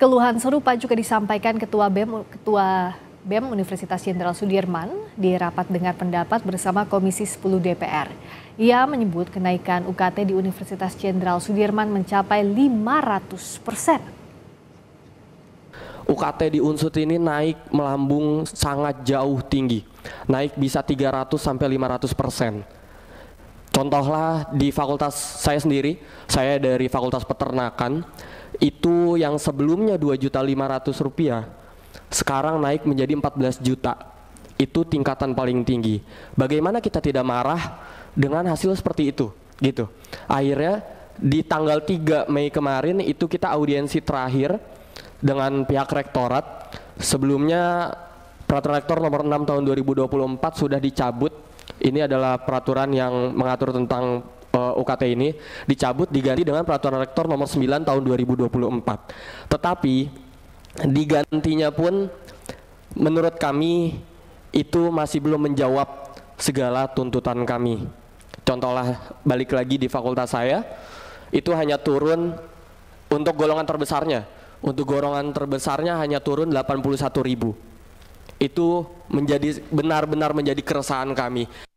Keluhan serupa juga disampaikan Ketua BEM Universitas Jenderal Sudirman di rapat dengar pendapat bersama Komisi 10 DPR. Ia menyebut kenaikan UKT di Universitas Jenderal Sudirman mencapai 500%. UKT di Unsud ini naik melambung sangat jauh tinggi, naik bisa 300-500%. Contohlah di fakultas saya sendiri, saya dari Fakultas Peternakan, itu yang sebelumnya Rp2.500.000 sekarang naik menjadi 14 juta. Itu tingkatan paling tinggi. Bagaimana kita tidak marah dengan hasil seperti itu, gitu. Akhirnya di tanggal 3 Mei kemarin itu kita audiensi terakhir dengan pihak rektorat. Sebelumnya Peraturan Rektor Nomor 6 Tahun 2024 sudah dicabut. Ini adalah peraturan yang mengatur tentang UKT ini, dicabut diganti dengan Peraturan Rektor Nomor 9 Tahun 2024. Tetapi digantinya pun menurut kami itu masih belum menjawab segala tuntutan kami. Contohlah balik lagi di fakultas saya, itu hanya turun untuk golongan terbesarnya. Untuk golongan terbesarnya hanya turun 81.000. Itu benar-benar menjadi keresahan kami.